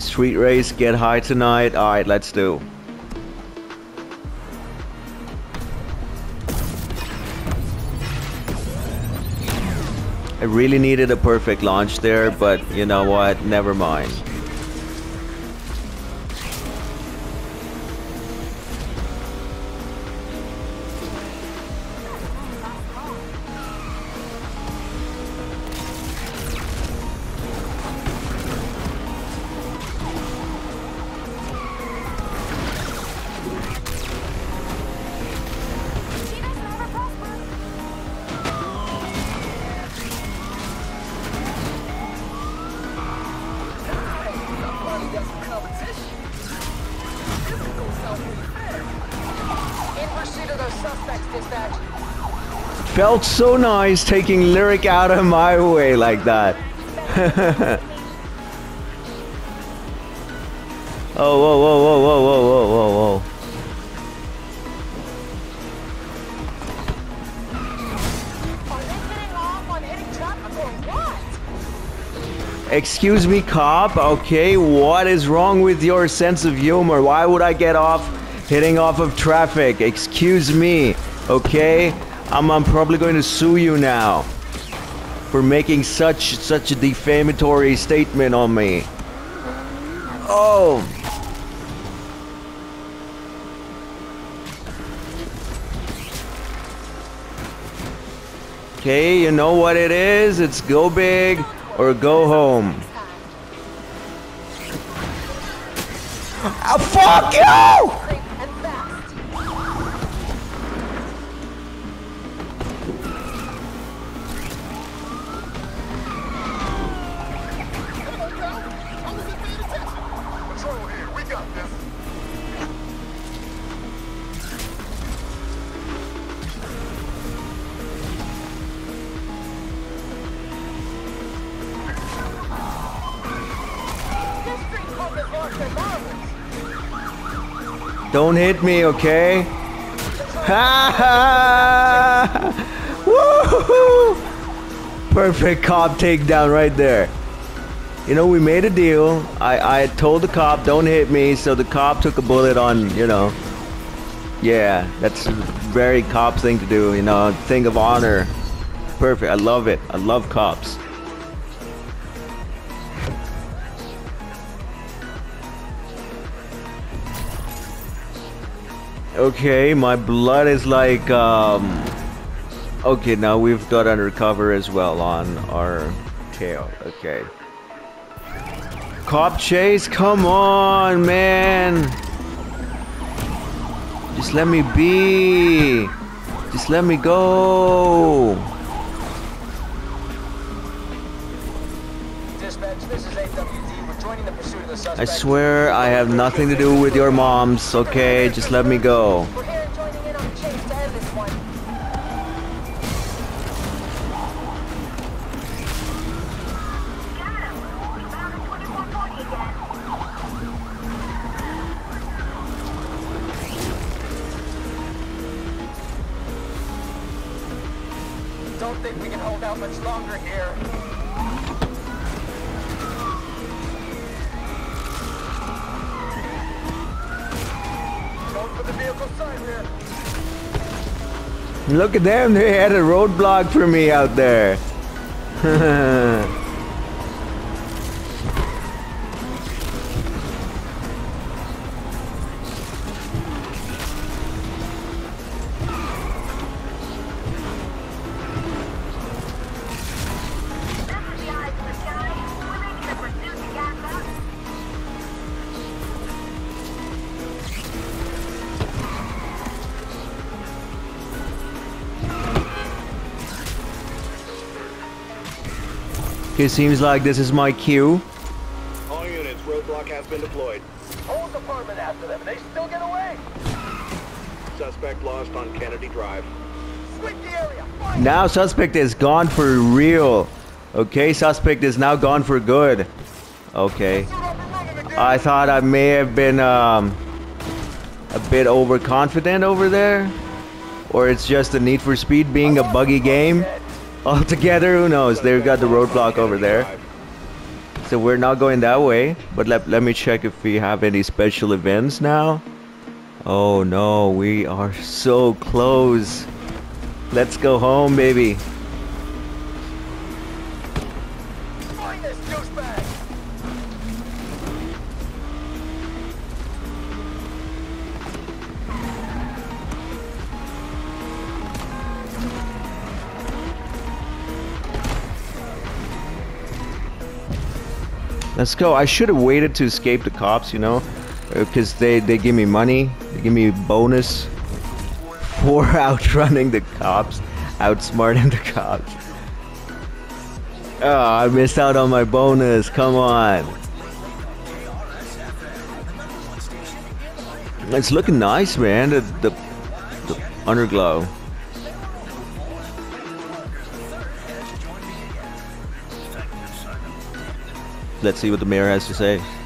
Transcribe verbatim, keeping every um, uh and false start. Street race, get high tonight. All right, let's do. I really needed a perfect launch there, but you know what? Never mind. Felt so nice taking Lyric out of my way like that. Oh, whoa, whoa, whoa, whoa, whoa, whoa, whoa, whoa. Excuse me, cop. Okay, what is wrong with your sense of humor? Why would I get off hitting off of traffic? Excuse me. Okay, I'm, I'm probably going to sue you now for making such such a defamatory statement on me. Oh. Okay, you know what it is? It's go big or go home. I'll fuck you! Don't hit me, okay? Ha ha! Woohoo! Perfect cop takedown right there. You know, we made a deal. I, I told the cop, don't hit me, so the cop took a bullet on, you know. Yeah, that's a very cop thing to do, you know, thing of honor. Perfect, I love it. I love cops. Okay, my blood is like, um... okay, now we've got undercover as well on our tail, okay. Cop chase? Come on, man! Just let me be! Just let me go! Dispatch, this is A W D. We're joining the pursuit of the suspect. I swear I have nothing to do with your moms, okay? Just let me go. We're here joining in on chase to end this one. Don't think we can hold out much longer here. Look at them, they had a roadblock for me out there. It seems like this is my cue. All units, roadblock has been deployed. Whole department after them, they still get away. Suspect lost on Kennedy Drive. Sweep the area. Find now suspect is gone for real. Okay, suspect is now gone for good. Okay. I thought I may have been um, a bit overconfident over there, or it's just the Need for Speed being a buggy game altogether. Who knows? They've got the roadblock over there, so we're not going that way. But let, let me check if we have any special events now. Oh no, we are so close. Let's go home, baby. Find this douchebag. Let's go. I should have waited to escape the cops, you know, because they they give me money, they give me bonus for outrunning the cops, outsmarting the cops. Oh, I missed out on my bonus, come on. It's looking nice, man, the, the, the underglow. Let's see what the mayor has to say.